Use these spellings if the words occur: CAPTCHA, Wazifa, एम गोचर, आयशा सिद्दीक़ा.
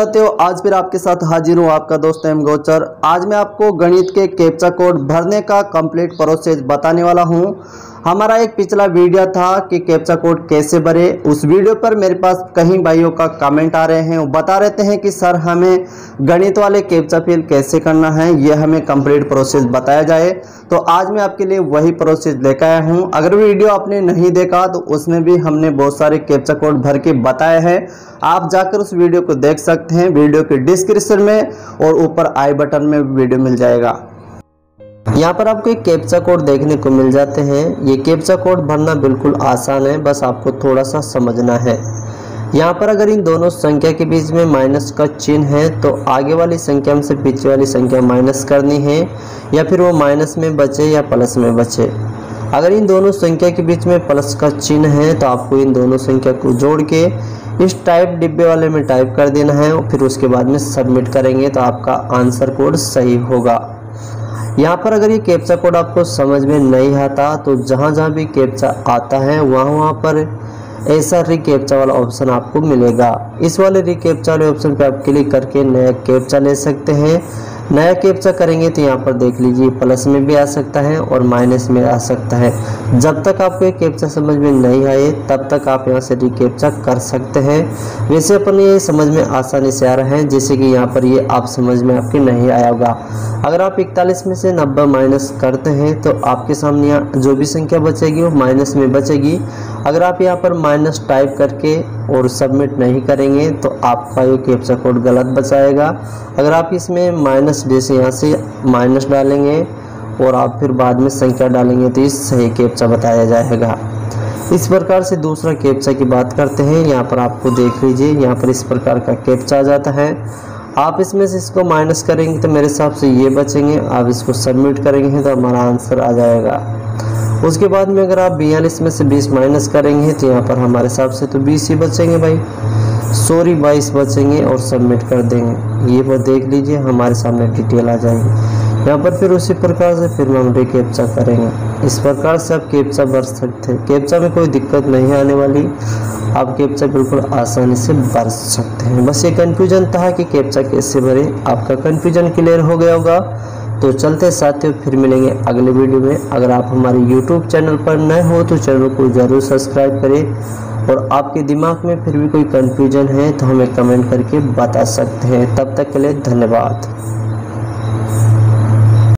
चाहते हो आज फिर आपके साथ हाजिर हूँ आपका दोस्त एम गोचर। आज मैं आपको गणित के कैप्चा कोड भरने का कंप्लीट प्रोसेस बताने वाला हूँ। हमारा एक पिछला वीडियो था कि कैप्चा कोड कैसे भरे, उस वीडियो पर मेरे पास कई भाइयों का कमेंट आ रहे हैं, वो बता रहते हैं कि सर हमें गणित वाले कैप्चा फिल कैसे करना है, ये हमें कंप्लीट प्रोसेस बताया जाए। तो आज मैं आपके लिए वही प्रोसेस लेकर आया हूँ। अगर वीडियो आपने नहीं देखा तो उसमें भी हमने बहुत सारे कैप्चा कोड भर के बताए हैं, आप जाकर उस वीडियो को देख सकते हैं। वीडियो के डिस्क्रिप्शन में और ऊपर आई बटन में वीडियो मिल जाएगा। यहाँ पर आपको एक कैप्चा कोड देखने को मिल जाते हैं। ये कैप्चा कोड भरना बिल्कुल आसान है, बस आपको थोड़ा सा समझना है। यहाँ पर अगर इन दोनों संख्या के बीच में माइनस का चिन्ह है तो आगे वाली संख्या में से पीछे वाली संख्या माइनस करनी है, या फिर वो माइनस में बचे या प्लस में बचे। अगर इन दोनों संख्या के बीच में प्लस का चिन्ह है तो आपको इन दोनों संख्या को जोड़ के इस टाइप डिब्बे वाले में टाइप कर देना है, फिर उसके बाद में सबमिट करेंगे तो आपका आंसर कोड सही होगा। यहाँ पर अगर ये कैप्चा कोड आपको समझ में नहीं आता तो जहाँ जहाँ भी कैप्चा आता है वहाँ पर ऐसा री कैप्चा वाला ऑप्शन आपको मिलेगा। इस वाले री कैप्चा वाले ऑप्शन पे आप क्लिक करके नया कैप्चा ले सकते हैं। नया कैप्चा करेंगे तो यहाँ पर देख लीजिए प्लस में भी आ सकता है और माइनस में आ सकता है। जब तक आपको ये कैप्चा समझ में नहीं आए तब तक आप यहाँ से री कैप्चा कर सकते हैं। वैसे अपन ये समझ में आसानी से आ रहा है, जैसे कि यहाँ पर ये आप समझ में आपके नहीं आया होगा। अगर आप 41 में से 90 माइनस करते हैं तो आपके सामने यहाँ जो भी संख्या बचेगी वो माइनस में बचेगी। अगर आप यहाँ पर माइनस टाइप करके और सबमिट नहीं करेंगे तो आपका ये कैप्चा कोड गलत बचाएगा। अगर आप इसमें माइनस जैसे यहाँ से माइनस डालेंगे और आप फिर बाद में संख्या डालेंगे तो इस सही कैप्चा बताया जाएगा। इस प्रकार से दूसरा कैप्चा की बात करते हैं। यहाँ पर आपको देख लीजिए यहाँ पर इस प्रकार का कैप्चा आ जाता है। आप इसमें से इसको माइनस करेंगे तो मेरे हिसाब से ये बचेंगे, आप इसको सबमिट करेंगे तो हमारा आंसर आ जाएगा। उसके बाद में अगर आप 42 में से 20 माइनस करेंगे तो यहाँ पर हमारे हिसाब से तो 20 ही बचेंगे भाई, सॉरी 22 बचेंगे और सबमिट कर देंगे। ये पर देख लीजिए हमारे सामने डिटेल आ जाएगी। यहाँ पर फिर उसी प्रकार से फिर हम री कैप्चा करेंगे। इस प्रकार से आप कैप्चा भर सकते हैं। कैप्चा में कोई दिक्कत नहीं आने वाली, आप कैप्चा बिल्कुल आसानी से भर सकते हैं। बस ये कन्फ्यूजन था कि कैप्चा कैसे भरे, आपका कन्फ्यूजन क्लियर हो गया होगा। तो चलते साथियों फिर मिलेंगे अगले वीडियो में। अगर आप हमारे YouTube चैनल पर नए हो तो चैनल को ज़रूर सब्सक्राइब करें, और आपके दिमाग में फिर भी कोई कन्फ्यूजन है तो हमें कमेंट करके बता सकते हैं। तब तक के लिए धन्यवाद।